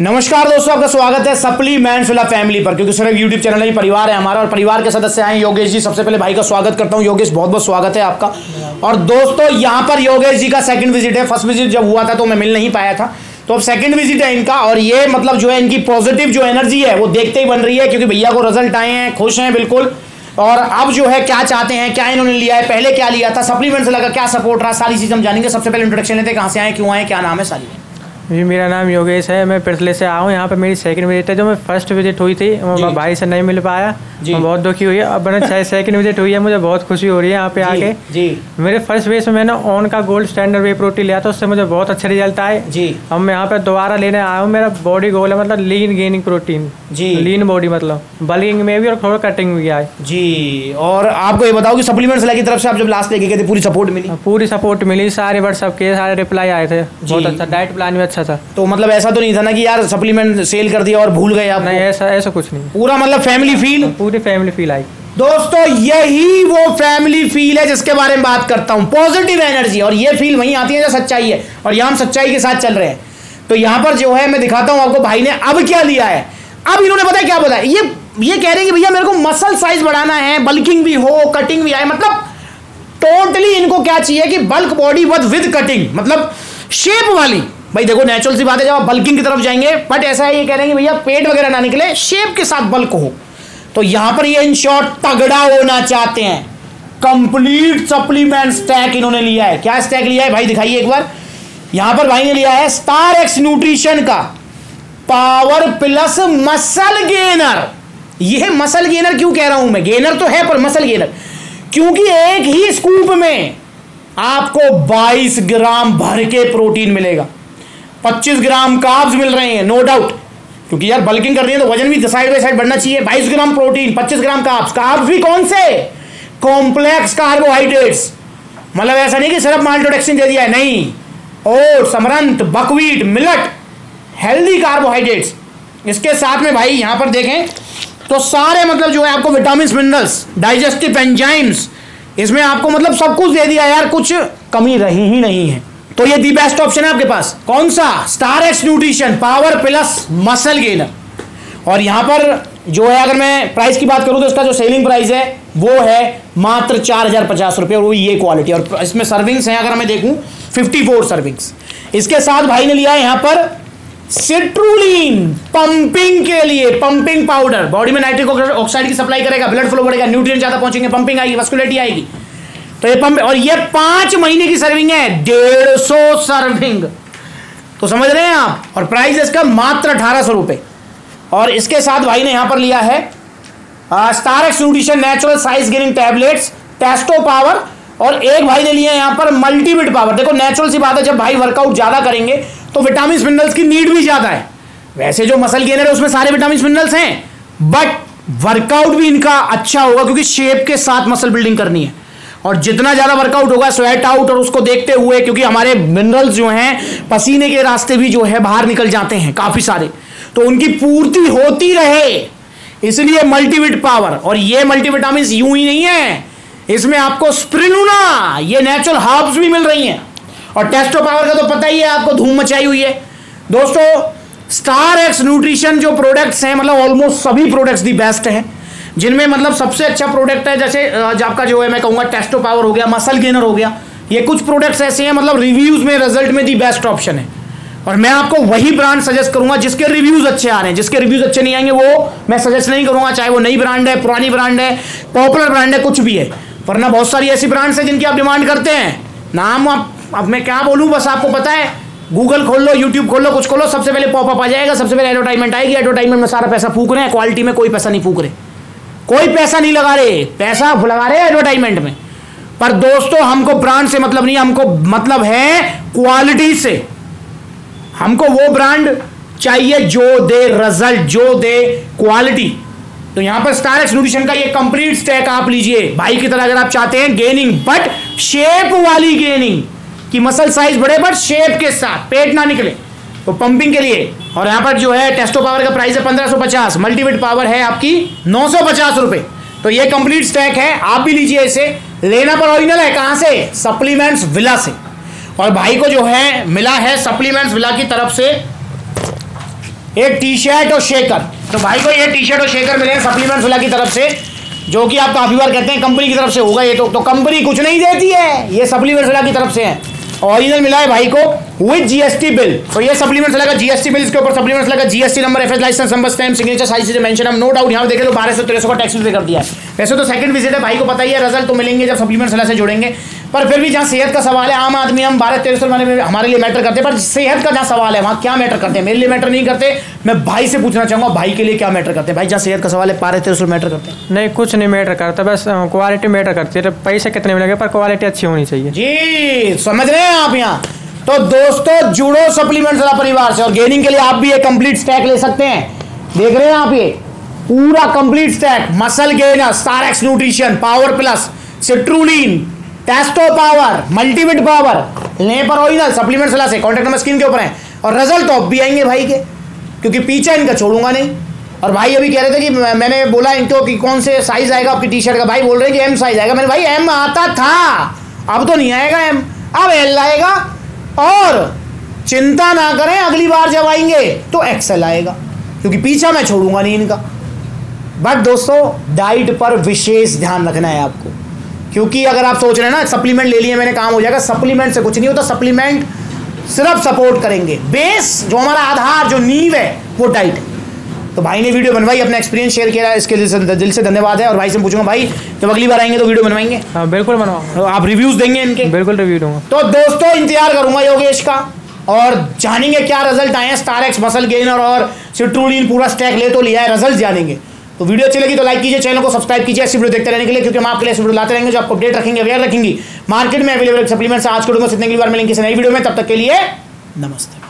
नमस्कार दोस्तों, आपका स्वागत है सप्लीमेंट्स विला फैमिली पर, क्योंकि सिर्फ यूट्यूब चैनल ही परिवार है हमारा और परिवार के सदस्य हैं योगेश जी। सबसे पहले भाई का स्वागत करता हूं। योगेश, बहुत बहुत स्वागत है आपका। और दोस्तों, यहां पर योगेश जी का सेकंड विजिट है। फर्स्ट विजिट जब हुआ था तो मैं मिल नहीं पाया था, तो अब सेकंड विजिट है इनका। और ये मतलब जो है इनकी पॉजिटिव जो एनर्जी है वो देखते ही बन रही है, क्योंकि भैया को रिजल्ट आए हैं, खुश हैं बिल्कुल। और अब जो है क्या चाहते हैं, क्या इन्होंने लिया है, पहले क्या लिया था, सप्लीमेंट्स लगा क्या सपोर्ट रहा, सारी चीज हम जानेंगे। सबसे पहले इंट्रोडक्शन लेते हैं, कहाँ से आए, क्यों आए, क्या नाम है सारी। जी, मेरा नाम योगेश है, मैं पिछले से आया हूँ। यहाँ पर मेरी सेकंड विजिट है, जो मैं फर्स्ट विजिट हुई थी मैं भाई से नहीं मिल पाया, मैं बहुत दुखी हुई है। अब मैंने सेकंड विजिट हुई है, मुझे बहुत खुशी हो रही है यहाँ पे आके। मेरे फर्स्ट विजिट में मैंने ON का गोल्ड स्टैंडर्ड वे प्रोटीन लिया था, उससे मुझे बहुत अच्छा रिजल्ट आए। अब मैं यहाँ पर दोबारा लेने आया हूँ। मेरा बॉडी गोल है मतलब lean gaining protein, lean body मतलब बल्किंग में भी और थोड़ा कटिंग भी आए जी। और आपको ये बताओ कि सप्लीमेंट्स की तरफ से आप जब लास्ट लेके गए थे, पूरी सपोर्ट मिली? पूरी सपोर्ट मिली, सारे व्हाट्सएप के सारे रिप्लाई आए थे, बहुत अच्छा डाइट प्लान में था। तो मतलब ऐसा तो नहीं था ना कि यार सप्लीमेंट सेल कर दिया और भूल गए आप? नहीं, ऐसा कुछ नहीं। पूरा मतलब फैमिली फील, पूरी फैमिली फील आई। दोस्तों, यही वो फैमिली फील है जिसके बारे में बात करता हूं, पॉजिटिव एनर्जी। और ये फील वहीं आती है जहाँ सच्चाई है, और यहाँ हम सच्चाई के साथ चल रहे हैं। तो यहाँ पर जो है मैं दिखाता हूँ आपको भाई ने अब क्या लिया है। अब इन्होंने पता है क्या बताया, ये कह रहे हैं कि भैया मेरे को मसल साइज बढ़ाना है, बल्किंग भी हो कटिंग भी आए। मतलब टोटली इनको क्या चाहिए कि बल्क बॉडी विद कटिंग, मतलब शेप वाली। भाई देखो, नेचुरल सी बात है जब आप बल्किंग की तरफ जाएंगे, बट ऐसा है ये कह रहे हैं कि भैया पेट वगैरह ना निकले, शेप के साथ बल्क हो। तो यहां पर ये इन शॉर्ट तगड़ा होना चाहते हैं। कंप्लीट सप्लीमेंट स्टैक इन्होंने लिया है। क्या स्टैक लिया है भाई, दिखाइए एक बार। यहां पर भाई ने लिया है स्टारएक्स न्यूट्रिशन का पावर प्लस मसल गेनर। यह मसल गेनर क्यों कह रहा हूं मैं, गेनर तो है पर मसल गेनर, क्योंकि एक ही स्कूप में आपको 22 ग्राम भर के प्रोटीन मिलेगा। 25 ग्राम कार्ब्स मिल रहे हैं नो डाउट, क्योंकि यार बल्किंग करनी है तो वजन भी साइड बाय साइड बढ़ना चाहिए। 22 gram protein, 25 gram carbs. Carbs भी कौन से, कॉम्प्लेक्स कार्बोहाइड्रेट्स। मतलब ऐसा नहीं कि सिर्फ माल्टोडेक्सिन दे दिया है, नहीं। और amaranth, buckwheat, millet, healthy carbohydrates. इसके साथ में भाई यहां पर देखें तो सारे मतलब जो है आपको विटामिन, मिनरल्स, डाइजेस्टिव एंजाइम्स, इसमें आपको मतलब सब कुछ दे दिया यार, कुछ कमी रही ही नहीं है। तो ये दी बेस्ट ऑप्शन है आपके पास। कौन सा, स्टारएक्स nutrition power plus muscle gainer. और यहां पर जो है अगर मैं प्राइस की बात करूं तो इसका जो सेलिंग प्राइस है वो है मात्र 4050 रुपये, और वो ये क्वालिटी। और इसमें सर्विंग्स हैं, अगर मैं देखूं 54 सर्विंग्स। इसके साथ भाई ने लिया है यहां पर सिट्रुलिन पंपिंग के लिए, पंपिंग पाउडर। बॉडी में नाइट्रिक ऑक्साइड की सप्लाई करेगा, ब्लड फ्लो बढ़ेगा, न्यूट्रिएंट ज्यादा पहुंचेंगे, पंपिंग आएगी, वैस्कुलरिटी आएगी। तो ये पंप, और ये 5 महीने की सर्विंग है, 150 सर्विंग। तो समझ रहे हैं आप। और प्राइस इसका मात्र 1800 रुपये। और इसके साथ भाई ने यहां पर लिया है स्टारएक्स nutrition natural size gaining tablets, testo power. और एक भाई ने लिया है यहां पर मल्टीविट पावर। देखो, नेचुरल सी बात है जब भाई वर्कआउट ज्यादा करेंगे तो विटामिन, मिनरल्स की नीड भी ज्यादा है। वैसे जो मसल गेनर है उसमें सारे विटामिन, मिनरल्स हैं, बट वर्कआउट भी इनका अच्छा होगा, क्योंकि शेप के साथ मसल बिल्डिंग करनी है। और जितना ज़्यादा वर्कआउट होगा, स्वेट आउट, और उसको देखते हुए क्योंकि हमारे मिनरल्स जो हैं पसीने के रास्ते भी जो है बाहर निकल जाते हैं काफ़ी सारे, तो उनकी पूर्ति होती रहे, इसलिए मल्टीविट पावर। और ये मल्टीविटामिन यूं ही नहीं है, इसमें आपको स्प्रिलुना, ये नेचुरल हर्ब्स भी मिल रही हैं। और टेस्टो पावर का तो पता ही है आपको, धूम मचाई हुई है। दोस्तों, स्टारएक्स न्यूट्रिशन जो प्रोडक्ट्स हैं, मतलब ऑलमोस्ट सभी प्रोडक्ट्स दी बेस्ट हैं, जिनमें मतलब सबसे अच्छा प्रोडक्ट है जैसे आपका जो है मैं कहूँगा टेस्टो पावर हो गया, मसल गेनर हो गया। ये कुछ प्रोडक्ट्स ऐसे हैं मतलब रिव्यूज़ में, रिजल्ट में दी बेस्ट ऑप्शन है। और मैं आपको वही ब्रांड सजेस्ट करूँगा जिसके रिव्यूज़ अच्छे आ रहे हैं, जिसके रिव्यूज़ अच्छे नहीं आएंगे वो मैं सजेस्ट नहीं करूँगा, चाहे वो नई ब्रांड है, पुरानी ब्रांड है, पॉपुलर ब्रांड है, कुछ भी है। वरना बहुत सारी ऐसी ब्रांड्स हैं जिनकी आप डिमांड करते हैं, नाम अब मैं क्या बोलूँ, बस आपको पता है, गूगल खोल लो, यूट्यूब खोल लो, कुछ खोलो, सबसे पहले पॉपअप आ जाएगा, सबसे पहले एडवर्टाइजमेंट आएगी। एडवर्टाइजमेंट में सारा पैसा फूक रहे हैं, क्वालिटी में कोई पैसा नहीं फूक रहे, कोई पैसा नहीं लगा रहे, पैसा लगा रहे एडवर्टाइजमेंट में। पर दोस्तों, हमको ब्रांड से मतलब नहीं, हमको मतलब है क्वालिटी से। हमको वो ब्रांड चाहिए जो दे रिजल्ट, जो दे क्वालिटी। तो यहां पर स्टारएक्स न्यूट्रिशन का ये कंप्लीट स्टैक आप लीजिए भाई की तरह, अगर आप चाहते हैं गेनिंग, बट शेप वाली गेनिंग कि मसल साइज बढ़े बट शेप के साथ, पेट ना निकले, तो पंपिंग के लिए। और यहाँ पर जो है टेस्टो पावर का प्राइस है 1550, मल्टीविट पावर है आपकी 950 रुपये। तो ये कंप्लीट स्टैक है, आप भी लीजिए इसे। लेना पर ओरिजिनल है, कहाँ से, सप्लीमेंट्स विला से। और भाई को जो है मिला है सप्लीमेंट्स विला की तरफ से एक टी शर्ट और शेकर। तो भाई को ये टी शर्ट और शेकर मिले सप्लीमेंट विला की तरफ से, जो कि आप काफ़ी बार कहते हैं कंपनी की तरफ से होगा ये, तो कंपनी कुछ नहीं देती है, ये सप्लीमेंट विला की तरफ से है। ऑरिजिनल मिला है भाई को विद जीएसटी बिल। तो ये सप्लीमेंट्स लगा जीएसटी बिल, इसके ऊपर सप्लीमेंट्स लगा GST number, FS licence number, stamp, signature, सारी चीजें मेंशन हम नो डाउट यहाँ देखे तो 1200-1300 का टैक्स पे कर दिया है। वैसे तो सेकंड विजिट है भाई को, पता ही है रिजल्ट तो मिलेंगे जब सप्लीमेंट्स से जुड़ेंगे, पर फिर भी जहाँ सेहत का सवाल है, आम आदमी हम 1200-1300 हमारे लिए मैटर करते हैं, पर सेहत का जहाँ सवाल है वहाँ क्या मैटर करते हैं, मेरे लिए मैटर नहीं करते। मैं भाई से पूछना चाहूँगा भाई के लिए क्या मैटर करते हैं। भाई जहाँ सेहत का सवाल है 1200-1300 मैटर करते हैं? नहीं, कुछ नहीं मैटर करता, बस क्वालिटी मैटर करती है। पैसे कितने मिलेंगे पर क्वालिटी अच्छी होनी चाहिए जी, समझ रहे हैं आप। यहाँ तो दोस्तों जुड़ो सप्लीमेंट्स वाला परिवार से, और गेनिंग के लिए आप भी ये कंप्लीट स्टैक ले सकते हैं। देख रहे हैं आप, ये पूरा complete stack muscle gainer, Starex nutrition, power plus, citrulline, testo power, multivit power, लेपर ओरिजिनल सप्लीमेंट्स वाला से कॉन्टैक्ट नंबर स्क्रीन के ऊपर है। और रिजल्ट तो अब भी आएंगे भाई के, क्योंकि पीछे इनका छोड़ूंगा नहीं। और भाई अभी कह रहे थे कि मैंने बोला इनको कि कौन से साइज आएगा आपकी टी शर्ट का, भाई बोल रहे हैं कि एम साइज आएगा। मैंने भाई एम आता था, अब तो नहीं आएगा एम, अब एल आएगा, और चिंता ना करें अगली बार जब आएंगे तो एक्सेल आएगा, क्योंकि पीछा मैं छोड़ूंगा नहीं इनका। बट दोस्तों डाइट पर विशेष ध्यान रखना है आपको, क्योंकि अगर आप सोच रहे हैं ना सप्लीमेंट ले लिए मैंने काम हो जाएगा, सप्लीमेंट से कुछ नहीं होता। सप्लीमेंट सिर्फ सपोर्ट करेंगे, बेस जो हमारा आधार जो नींव है वो डाइट है। तो भाई ने वीडियो बनवाई, अपना एक्सपीरियंस शेयर किया, इसके दिल से धन्यवाद है। और भाई से पूछूंगा भाई जब अगली बार आएंगे तो वीडियो बनवाएंगे? हाँ बिल्कुल बनवाओ। आप रिव्यूज देंगे इनके? बिल्कुल रिव्यू दूंगा। तो दोस्तों इंतजार करूंगा योगेश का, और जानेंगे क्या रिजल्ट आए हैं। स्टारेक्स मसल गेनर और सिट्रूलिन पूरा स्टैक ले तो लिया है, रिजल्ट जानेंगे। तो वीडियो अच्छी लगी तो लाइक कीजिए, चैनल को सब्सक्राइब कीजिए ऐसी वीडियो देखते रहने के लिए, क्योंकि हम आपके लिए ऐसी वीडियो लाते रहेंगे जो आपको अपडेट रखेंगे, अवेयर रखेंगे मार्केट में अवेलेबल सप्लीमेंट्स। आज को सीखने के लिए बार मिलेंगे किसी नई वीडियो में, तब तक के लिए नमस्ते।